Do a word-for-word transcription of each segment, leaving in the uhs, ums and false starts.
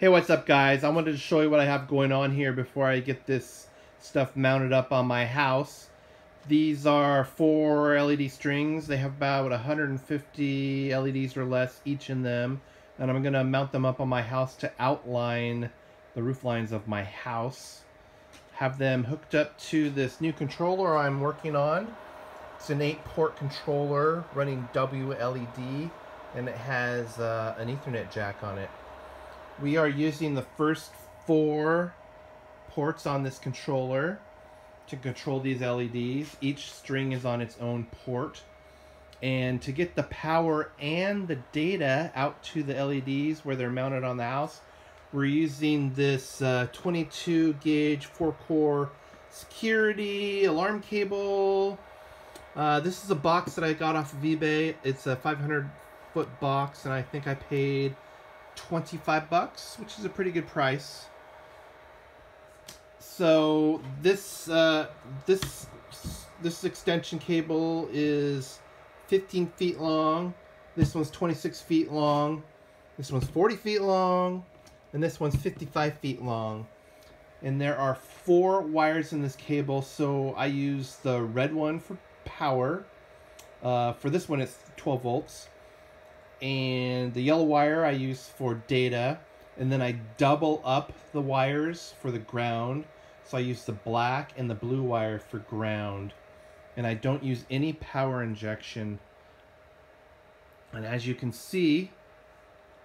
Hey, what's up guys? I wanted to show you what I have going on here before I get this stuff mounted up on my house. These are four L E D strings. They have about one hundred fifty L E Ds or less each in them, and I'm gonna mount them up on my house to outline the roof lines of my house. Have them hooked up to this new controller I'm working on. It's an eight port controller running W L E D, and it has uh, an Ethernet jack on it. We are using the first four ports on this controller to control these L E Ds. Each string is on its own port. And to get the power and the data out to the L E Ds where they're mounted on the house, we're using this uh, twenty-two gauge four core security alarm cable. Uh, this is a box that I got off of eBay. It's a five hundred foot box, and I think I paid twenty-five bucks, which is a pretty good price. So this uh, this this extension cable is fifteen feet long. This one's twenty-six feet long. This one's forty feet long, and this one's fifty-five feet long. And there are four wires in this cable. So I use the red one for power. Uh, for this one, it's twelve volts. And the yellow wire I use for data, and then I double up the wires for the ground. So I use the black and the blue wire for ground, and I don't use any power injection. And as you can see,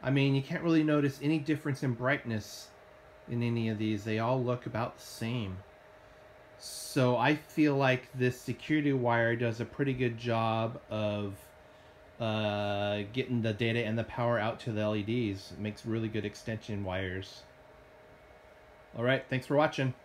I mean, you can't really notice any difference in brightness in any of these. They all look about the same. So I feel like this security wire does a pretty good job of uh getting the data and the power out to the L E Ds. It makes really good extension wires. All right, thanks for watching.